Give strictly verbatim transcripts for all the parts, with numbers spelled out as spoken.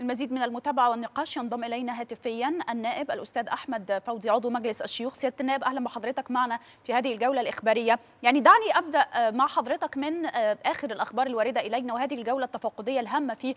المزيد من المتابعة والنقاش ينضم إلينا هاتفيا النائب الأستاذ أحمد فوزي عضو مجلس الشيوخ. سيادة النائب أهلا بحضرتك معنا في هذه الجولة الإخبارية. يعني دعني أبدأ مع حضرتك من آخر الأخبار الواردة إلينا وهذه الجولة التفاقدية الهامة في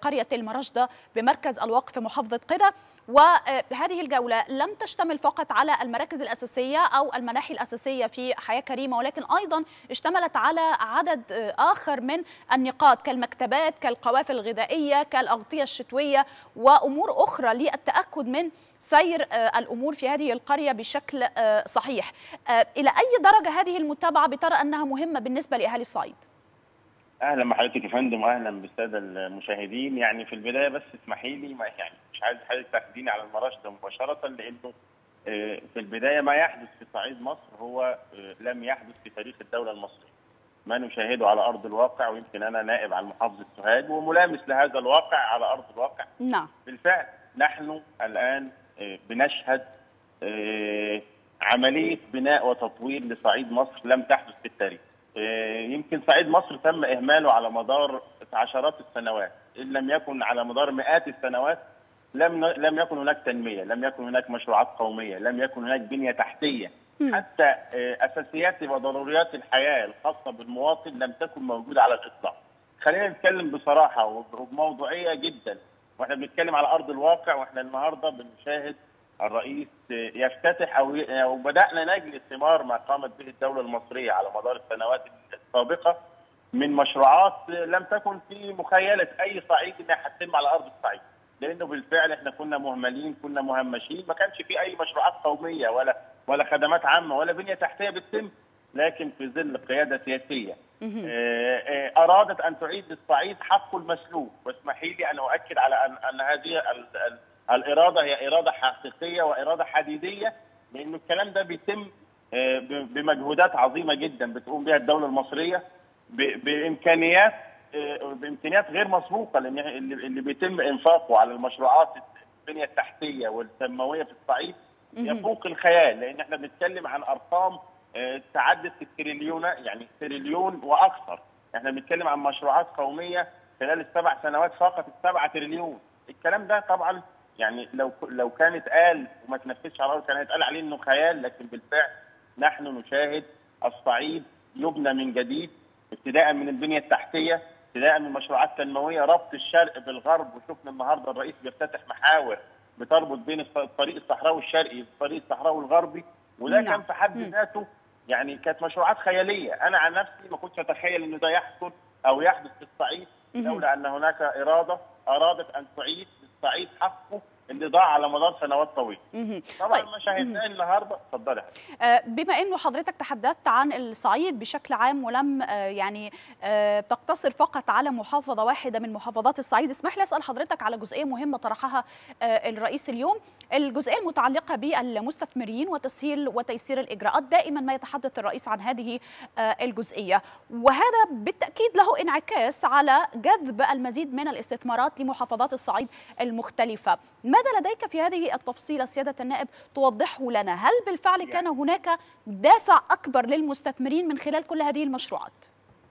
قرية المرجدة بمركز الوقف محافظة قنا، وهذه الجولة لم تشتمل فقط على المراكز الأساسية أو المناحي الأساسية في حياة كريمة، ولكن أيضا اشتملت على عدد آخر من النقاط كالمكتبات كالقوافل الغذائية كالأغطية الشتوية وأمور أخرى للتأكد من سير الأمور في هذه القرية بشكل صحيح. إلى أي درجة هذه المتابعة بترى أنها مهمة بالنسبة لأهالي الصعيد؟ أهلا بحضرتك يا فندم وأهلا بالسادة المشاهدين. يعني في البداية بس اسمحي لي، يعني مش عايز حضرتك تاخديني على المرشدة مباشرة، لأنه في البداية ما يحدث في صعيد مصر هو لم يحدث في تاريخ الدولة المصرية، ما نشاهده على أرض الواقع. ويمكن أنا نائب على محافظة سوهاج وملامس لهذا الواقع على أرض الواقع. نعم بالفعل نحن الآن بنشهد عملية بناء وتطوير لصعيد مصر لم تحدث في التاريخ. يمكن صعيد مصر تم إهماله على مدار عشرات السنوات، إن لم يكن على مدار مئات السنوات. لم لم يكن هناك تنمية، لم يكن هناك مشروعات قومية، لم يكن هناك بنية تحتية، حتى أساسيات وضروريات الحياة الخاصة بالمواطن لم تكن موجودة على الإطلاق. خلينا نتكلم بصراحة وبموضوعية جدا، واحنا بنتكلم على أرض الواقع. واحنا النهارده بنشاهد الرئيس يفتتح أو أو بدأنا نجلس ثمار ما قامت به الدولة المصرية على مدار السنوات السابقة من مشروعات لم تكن في مخيلة أي صعيد إنها هتتم على أرض الصعيد. لانه بالفعل احنا كنا مهملين، كنا مهمشين، ما كانش في اي مشروعات قوميه ولا ولا خدمات عامه ولا بنيه تحتيه بتتم، لكن في ظل قياده سياسيه ارادت ان تعيد للصعيد حقه المسلوب. واسمحي لي ان اؤكد على ان ان هذه الاراده هي اراده حقيقيه واراده حديديه، لانه الكلام ده بيتم بمجهودات عظيمه جدا بتقوم بها الدوله المصريه بامكانيات بامكانيات غير مسبوقه، لان اللي بيتم انفاقه على المشروعات البنيه التحتيه والتنمويه في الصعيد يفوق الخيال، لان احنا بنتكلم عن ارقام تعدت التريليون، يعني تريليون واكثر. احنا بنتكلم عن مشروعات قوميه خلال السبع سنوات فاقت السبعه تريليون. الكلام ده طبعا يعني لو لو كان اتقال وما تنفذش على الارض كان هيتقال عليه انه خيال، لكن بالفعل نحن نشاهد الصعيد يبنى من جديد ابتداء من البنيه التحتيه، ابتداء من مشروعات تنمويه، ربط الشرق بالغرب. وشفنا النهارده الرئيس بيفتتح محاور بتربط بين الطريق الصحراوي الشرقي والطريق الصحراوي الغربي، وده كان في حد ذاته يعني كانت مشروعات خياليه. انا عن نفسي ما كنتش اتخيل ان ده يحصل او يحدث في الصعيد لولا ان هناك اراده ارادت ان تعيد للصعيد حقه اللي ضاع على مدار سنوات طويله. طبعا ما شاهدناه النهارده. اتفضلي حضرتك. بما انه حضرتك تحدثت عن الصعيد بشكل عام ولم يعني تقتصر فقط على محافظه واحده من محافظات الصعيد، اسمح لي اسال حضرتك على جزئيه مهمه طرحها الرئيس اليوم، الجزئيه المتعلقه بالمستثمرين وتسهيل وتيسير الاجراءات. دائما ما يتحدث الرئيس عن هذه الجزئيه، وهذا بالتاكيد له انعكاس على جذب المزيد من الاستثمارات لمحافظات الصعيد المختلفه. ماذا لديك في هذه التفصيلة سيادة النائب توضحه لنا؟ هل بالفعل كان هناك دافع أكبر للمستثمرين من خلال كل هذه المشروعات؟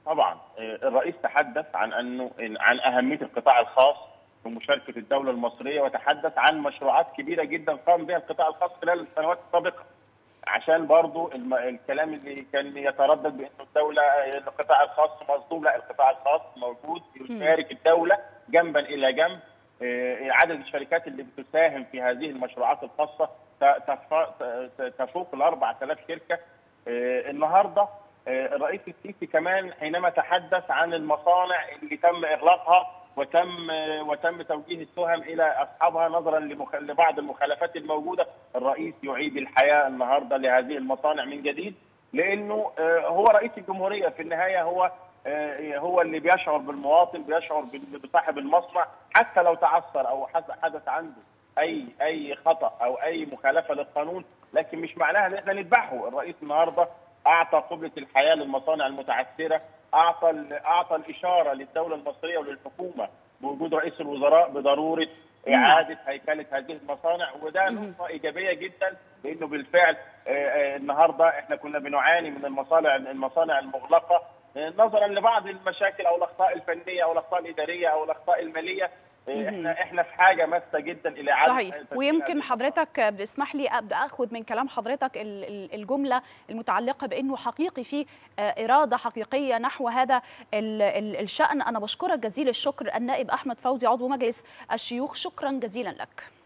طبعا الرئيس تحدث عن أنه عن أهمية القطاع الخاص في مشاركة الدولة المصرية، وتحدث عن مشروعات كبيرة جدا قام بها القطاع الخاص خلال السنوات السابقة، عشان برضو الكلام اللي كان يتردد بأنه الدولة القطاع الخاص مصدوم. لا، القطاع الخاص موجود يشارك الدولة جنبا إلى جنب. عدد الشركات اللي بتساهم في هذه المشروعات الخاصه تفوق ال أربعة آلاف شركه. النهارده الرئيس السيسي كمان حينما تحدث عن المصانع اللي تم اغلاقها وتم وتم توجيه التهم الى اصحابها نظرا لبعض المخالفات الموجوده، الرئيس يعيد الحياه النهارده لهذه المصانع من جديد، لانه هو رئيس الجمهوريه في النهايه، هو هو اللي بيشعر بالمواطن، بيشعر بصاحب المصنع، حتى لو تعثر او حدث عنده اي اي خطا او اي مخالفه للقانون، لكن مش معناها ان احنا نذبحه. الرئيس النهارده اعطى قبلة الحياه للمصانع المتعثره، اعطى اعطى الاشاره للدوله المصريه وللحكومه بوجود رئيس الوزراء بضروره اعاده هيكله هذه المصانع، وده نقطه ايجابيه جدا، لانه بالفعل النهارده احنا كنا بنعاني من المصانع المصانع المغلقه نظرا لبعض المشاكل او الاخطاء الفنيه او الاخطاء الاداريه او الاخطاء الماليه. احنا احنا في حاجه ماسه جدا الى عدم صحيح. ويمكن حضرتك بتسمح لي ابدا اخذ من كلام حضرتك الجمله المتعلقه بانه حقيقي في اراده حقيقيه نحو هذا الشان. انا بشكرك جزيل الشكر النائب احمد فوزي عضو مجلس الشيوخ، شكرا جزيلا لك.